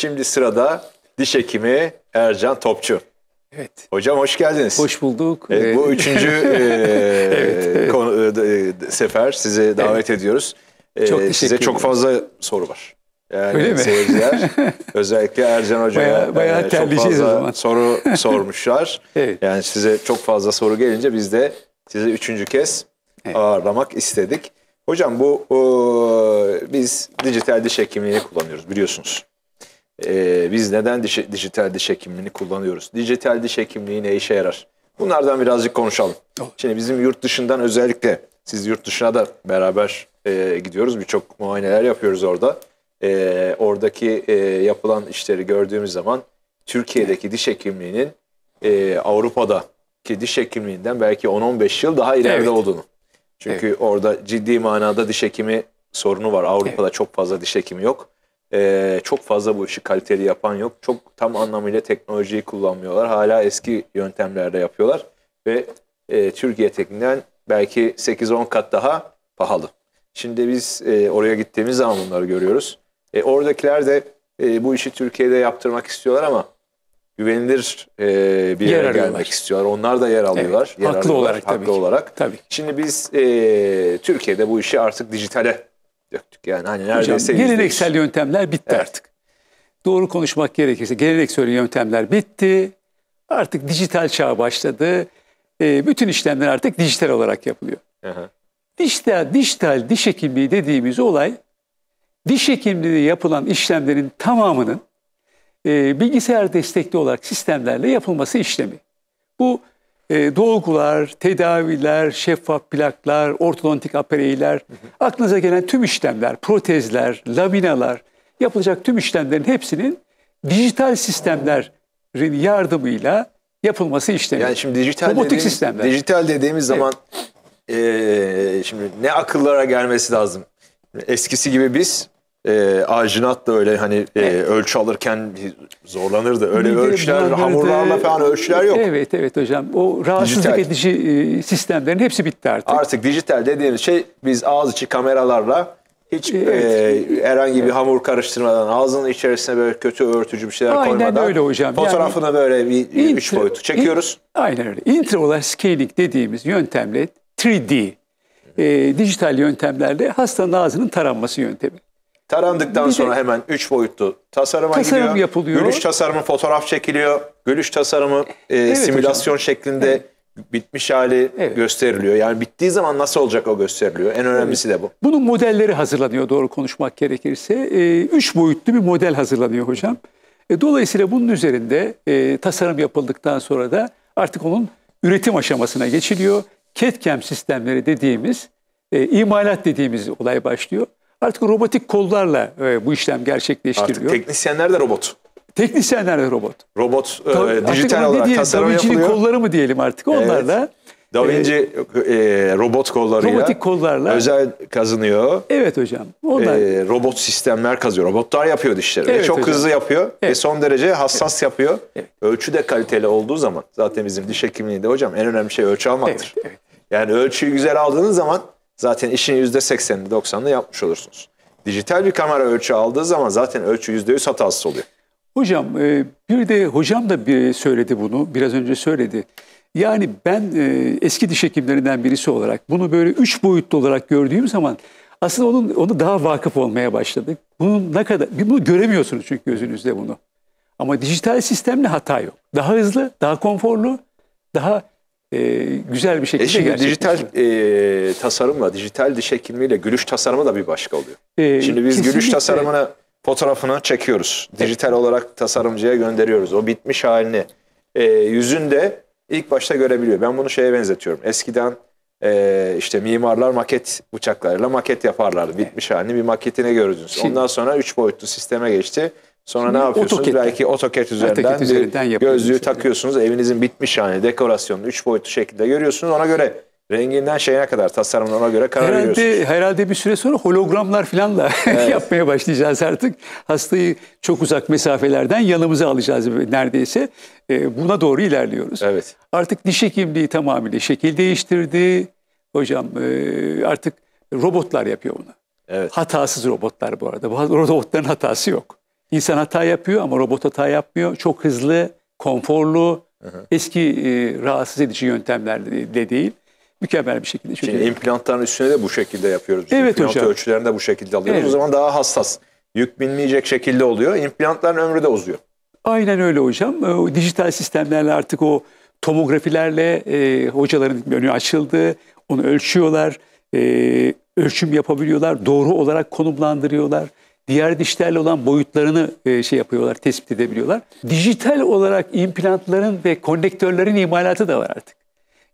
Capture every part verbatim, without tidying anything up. Şimdi sırada diş hekimi Ercan Topçu. Evet. Hocam hoş geldiniz. Hoş bulduk. Evet, bu üçüncü e, evet. konu, e, sefer sizi davet evet. ediyoruz. E, çok teşekkür size çok fazla soru var. Yani öyle mi? Seyirciler, özellikle Ercan Hoca'ya bayağı, bayağı çok fazla soru sormuşlar. Evet. Yani size çok fazla soru gelince biz de sizi üçüncü kez evet. ağırlamak istedik. Hocam bu o, biz dijital diş hekimliğini kullanıyoruz biliyorsunuz. Ee, biz neden diş, dijital diş hekimliğini kullanıyoruz? Dijital diş hekimliği ne işe yarar? Bunlardan birazcık konuşalım. Şimdi bizim yurt dışından özellikle, siz yurt dışına da beraber e, gidiyoruz. Birçok muayeneler yapıyoruz orada. E, oradaki e, yapılan işleri gördüğümüz zaman Türkiye'deki diş hekimliğinin e, Avrupa'daki diş hekimliğinden belki on on beş yıl daha ileride evet. olduğunu. Çünkü evet. orada ciddi manada diş hekimi sorunu var. Avrupa'da evet. çok fazla diş hekimi yok. Ee, çok fazla bu işi kaliteli yapan yok. Çok tam anlamıyla teknolojiyi kullanmıyorlar. Hala eski yöntemlerle yapıyorlar. Ve e, Türkiye'dekinden belki sekiz on kat daha pahalı. Şimdi biz e, oraya gittiğimiz zaman bunları görüyoruz. E, oradakiler de e, bu işi Türkiye'de yaptırmak istiyorlar ama güvenilir e, bir yer yere gelmek istiyorlar. Onlar da yer alıyorlar. Evet, haklı olarak, haklı tabii olarak. Tabii. Şimdi biz e, Türkiye'de bu işi artık dijitale döktük. Yani hani neredeyse hocam, geleneksel yöntemler bitti evet. artık. Doğru konuşmak gerekirse geleneksel yöntemler bitti. Artık dijital çağ başladı. E, bütün işlemler artık dijital olarak yapılıyor. Aha. Dijital, dijital diş hekimliği dediğimiz olay, diş hekimliği yapılan işlemlerin tamamının e, bilgisayar destekli olarak sistemlerle yapılması işlemi. Bu dolgular, tedaviler, şeffaf plaklar, ortodontik apareyler, aklınıza gelen tüm işlemler, protezler, laminalar, yapılacak tüm işlemlerin hepsinin dijital sistemlerin yardımıyla yapılması işlemi. Yani şimdi dijital dediğimiz, sistemler. Dijital dediğimiz zaman evet. e, şimdi ne akıllara gelmesi lazım? Eskisi gibi biz E, ajinat da öyle hani e, evet. ölçü alırken zorlanırdı. Öyle Bilmiyorum, ölçüler, zorlanırdı. hamurlarla falan ölçüler yok. Evet evet hocam. O rahatsızlık dijital. edici sistemlerin hepsi bitti artık. Artık dijital dediğimiz şey biz ağız içi kameralarla hiç evet. e, herhangi bir hamur karıştırmadan, ağzının içerisine böyle kötü örtücü bir şeyler aynen koymadan öyle hocam. fotoğrafına yani, böyle bir intra, üç boyutu çekiyoruz. In, aynen öyle. Intraoral scaling dediğimiz yöntemle üç D e, dijital yöntemlerle hastanın ağzının taranması yöntemi. Tarandıktan de, sonra hemen üç boyutlu tasarıma tasarım gidiyor. Yapılıyor. Gülüş tasarımı fotoğraf çekiliyor. Gülüş tasarımı e, evet simülasyon hocam. şeklinde evet. bitmiş hali evet. gösteriliyor. Yani bittiği zaman nasıl olacak o gösteriliyor. En önemlisi evet. de bu. Bunun modelleri hazırlanıyor doğru konuşmak gerekirse. E, üç boyutlu bir model hazırlanıyor hocam. E, dolayısıyla bunun üzerinde e, tasarım yapıldıktan sonra da artık onun üretim aşamasına geçiliyor. C A D C A M sistemleri dediğimiz, e, imalat dediğimiz olay başlıyor. Artık robotik kollarla e, bu işlem gerçekleştiriliyor. Artık teknisyenler de robot. Teknisyenler de robot. Robot e, Ta dijital olarak tasarım yapılıyor. Da Vinci'nin kolları mı diyelim artık onlarla. Evet. Da Vinci e, e, robot kollarıyla. Robotik kollarla. Özel kazınıyor. Evet hocam. Onlar. E, robot sistemler kazıyor. Robotlar yapıyor dişleri. Evet, çok hocam. hızlı yapıyor. Evet. Ve son derece hassas evet. yapıyor. Evet. Ölçü de kaliteli olduğu zaman. Zaten bizim diş hekimliğinde hocam en önemli şey ölçü almaktır. Evet, evet. Yani ölçüyü güzel aldığınız zaman zaten işin yüzde seksenini doksanını yapmış olursunuz. Dijital bir kamera ölçü aldığı zaman zaten ölçü yüzde yüz hatasız oluyor. Hocam bir de hocam da bir söyledi bunu biraz önce söyledi. Yani ben eski diş hekimlerinden birisi olarak bunu böyle üç boyutlu olarak gördüğüm zaman aslında onun onu daha vakıf olmaya başladık. Bunun ne kadar bunu göremiyorsunuz çünkü gözünüzde bunu. Ama dijital sistemle hata yok. Daha hızlı, daha konforlu, daha Ee, güzel bir şekilde e şimdi dijital e, tasarımla, dijital diş hekimliğiyle gülüş tasarımı da bir başka oluyor. Ee, şimdi biz kesinlikle. gülüş tasarımını, fotoğrafını çekiyoruz. Evet. Dijital olarak tasarımcıya gönderiyoruz. O bitmiş halini e, yüzünde ilk başta görebiliyor. Ben bunu şeye benzetiyorum. Eskiden e, işte mimarlar maket bıçaklarıyla maket yaparlardı. Evet. Bitmiş halini bir maketine görürdünüz. Şimdi, ondan sonra üç boyutlu sisteme geçti. Sonra şimdi ne yapıyorsunuz? AutoCAD. Belki AutoCAD üzerinden, üzerinden gözlüğü takıyorsunuz. Evinizin bitmiş hali, dekorasyonunu üç boyutlu şekilde görüyorsunuz. Ona göre renginden şeyine kadar, tasarımına ona göre karar herhalde, veriyorsunuz. Herhalde bir süre sonra hologramlar falanla evet. yapmaya başlayacağız artık. Hastayı çok uzak mesafelerden yanımıza alacağız neredeyse. Buna doğru ilerliyoruz. Evet. Artık diş hekimliği tamamıyla şekil değiştirdi. Hocam artık robotlar yapıyor bunu. Evet. Hatasız robotlar bu arada. Bu robotların hatası yok. İnsan hata yapıyor ama robot hata yapmıyor. Çok hızlı, konforlu, hı hı. eski e, rahatsız edici yöntemlerle de değil. Mükemmel bir şekilde. Çünkü şimdi implantların üstüne de bu şekilde yapıyoruz. Biz evet İmplant hocam. Ölçülerini de bu şekilde alıyoruz. Evet. O zaman daha hassas, yük binmeyecek şekilde oluyor. İmplantların ömrü de uzuyor. Aynen öyle hocam. O dijital sistemlerle artık o tomografilerle e, hocaların önü açıldı. Onu ölçüyorlar. E, ölçüm yapabiliyorlar. Doğru olarak konumlandırıyorlar. Diğer dişlerle olan boyutlarını e, şey yapıyorlar, tespit edebiliyorlar. Dijital olarak implantların ve konnektörlerin imalatı da var artık.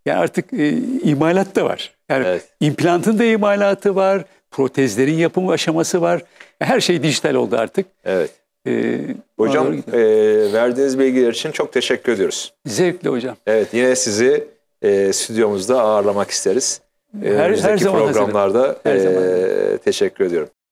Yani artık e, imalat da var. Yani evet. implantın da imalatı var, protezlerin yapımı aşaması var. Her şey dijital oldu artık. Evet. Ee, hocam e, verdiğiniz bilgiler için çok teşekkür ediyoruz. Zevkle hocam. Evet, yine sizi e, stüdyomuzda ağırlamak isteriz. Her, her zaman programlarda her zaman. E, teşekkür ediyorum.